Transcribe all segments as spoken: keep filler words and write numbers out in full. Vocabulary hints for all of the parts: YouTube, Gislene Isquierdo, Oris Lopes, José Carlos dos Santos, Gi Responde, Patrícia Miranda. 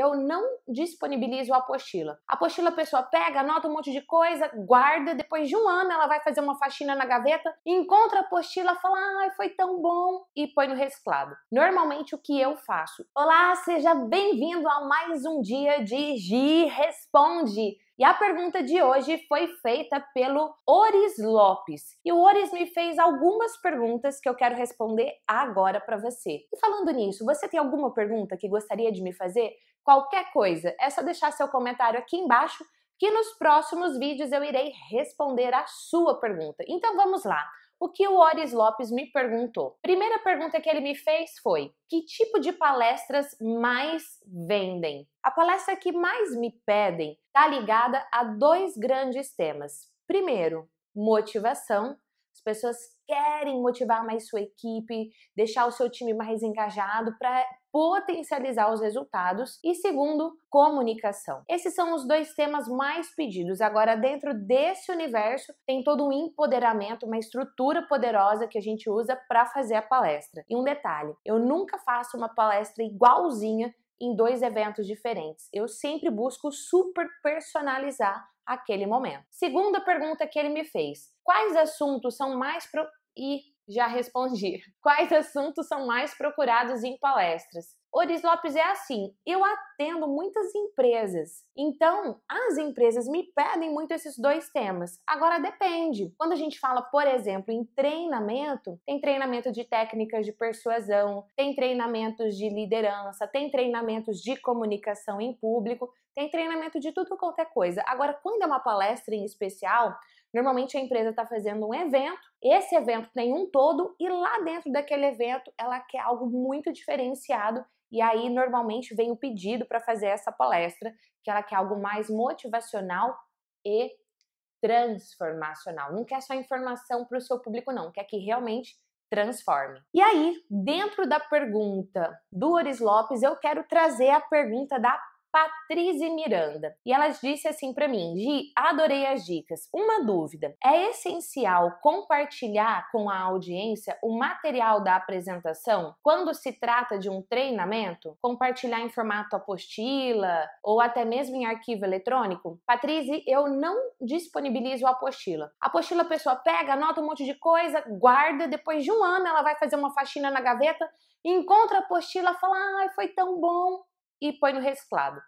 eu não disponibilizo a apostila. A apostila a pessoa pega, anota um monte de coisa, guarda, depois de um ano ela vai fazer uma faxina na gaveta, encontra a apostila, fala, ai, foi tão bom, e põe no reciclado. Normalmente o que eu faço? Olá, seja bem-vindo a mais um dia de Gi Responde! E a pergunta de hoje foi feita pelo Oris Lopes. E o Oris me fez algumas perguntas que eu quero responder agora para você. E falando nisso, você tem alguma pergunta que gostaria de me fazer? Qualquer coisa, é só deixar seu comentário aqui embaixo que nos próximos vídeos eu irei responder a sua pergunta. Então vamos lá. O que o Oris Lopes me perguntou? Primeira pergunta que ele me fez foi: que tipo de palestras mais vendem? A palestra que mais me pedem está ligada a dois grandes temas. Primeiro, motivação. As pessoas querem motivar mais sua equipe, deixar o seu time mais engajado para potencializar os resultados. E segundo, comunicação. Esses são os dois temas mais pedidos. Agora, dentro desse universo, tem todo um empoderamento, uma estrutura poderosa que a gente usa para fazer a palestra. E um detalhe, eu nunca faço uma palestra igualzinha em dois eventos diferentes. Eu sempre busco super personalizar aquele momento. Segunda pergunta que ele me fez: quais assuntos são mais pro... e já respondi. Quais assuntos são mais procurados em palestras? Oris Lopes, é assim, eu atendo muitas empresas, então as empresas me pedem muito esses dois temas. Agora depende, quando a gente fala, por exemplo, em treinamento, tem treinamento de técnicas de persuasão, tem treinamentos de liderança, tem treinamentos de comunicação em público, tem treinamento de tudo quanto é coisa. Agora, quando é uma palestra em especial, normalmente a empresa está fazendo um evento, esse evento tem um todo e lá dentro daquele evento ela quer algo muito diferenciado. E aí, normalmente, vem o pedido para fazer essa palestra, que ela quer algo mais motivacional e transformacional. Não quer só informação para o seu público, não. Quer que realmente transforme. E aí, dentro da pergunta do Oris Lopes, eu quero trazer a pergunta da Patrícia Miranda. E ela disse assim para mim: Gi, adorei as dicas. Uma dúvida: é essencial compartilhar com a audiência o material da apresentação quando se trata de um treinamento? Compartilhar em formato apostila ou até mesmo em arquivo eletrônico? Patrícia, eu não disponibilizo a apostila. A apostila a pessoa pega, anota um monte de coisa, guarda, depois de um ano ela vai fazer uma faxina na gaveta, encontra a apostila, fala, ai, foi tão bom, e põe no reciclado.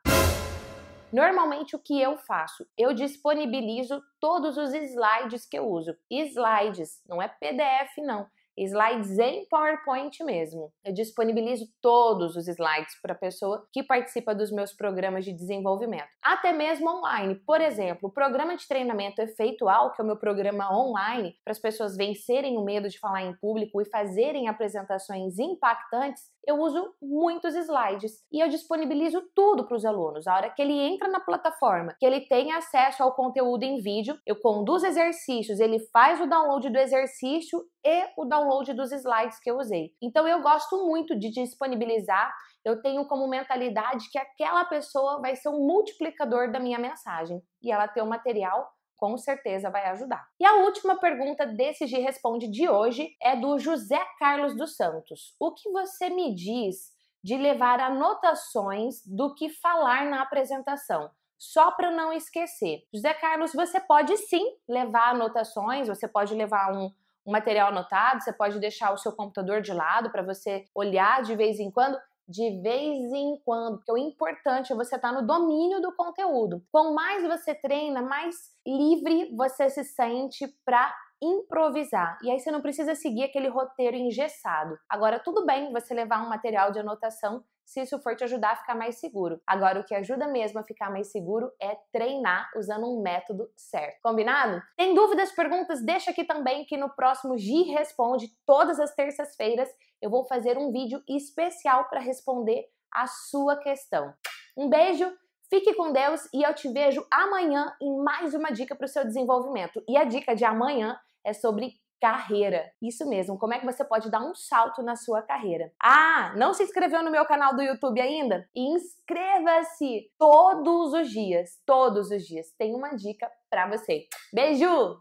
Normalmente o que eu faço? Eu disponibilizo todos os slides que eu uso. Slides, não é P D F não. Slides em PowerPoint mesmo. Eu disponibilizo todos os slides para a pessoa que participa dos meus programas de desenvolvimento. Até mesmo online. Por exemplo, o programa de treinamento efeitual, que é o meu programa online, para as pessoas vencerem o medo de falar em público e fazerem apresentações impactantes, eu uso muitos slides. E eu disponibilizo tudo para os alunos. A hora que ele entra na plataforma, que ele tem acesso ao conteúdo em vídeo, eu conduzo exercícios, ele faz o download do exercício e o download dos slides que eu usei. Então eu gosto muito de disponibilizar, eu tenho como mentalidade que aquela pessoa vai ser um multiplicador da minha mensagem e ela ter o material com certeza vai ajudar. E a última pergunta desse Gi Responde de hoje é do José Carlos dos Santos. O que você me diz de levar anotações do que falar na apresentação? Só para não esquecer. José Carlos, você pode sim levar anotações, você pode levar um Um material anotado, você pode deixar o seu computador de lado para você olhar de vez em quando, de vez em quando, porque o importante é você estar no domínio do conteúdo. Quanto mais você treina, mais livre você se sente para improvisar. E aí você não precisa seguir aquele roteiro engessado. Agora, tudo bem você levar um material de anotação se isso for te ajudar a ficar mais seguro. Agora, o que ajuda mesmo a ficar mais seguro é treinar usando um método certo. Combinado? Tem dúvidas, perguntas? Deixa aqui também que no próximo Gi Responde, todas as terças-feiras, eu vou fazer um vídeo especial para responder a sua questão. Um beijo, fique com Deus e eu te vejo amanhã em mais uma dica para o seu desenvolvimento. E a dica de amanhã é sobre carreira. Isso mesmo, como é que você pode dar um salto na sua carreira? Ah, não se inscreveu no meu canal do YouTube ainda? Inscreva-se todos os dias, todos os dias. Tem uma dica pra você. Beijo!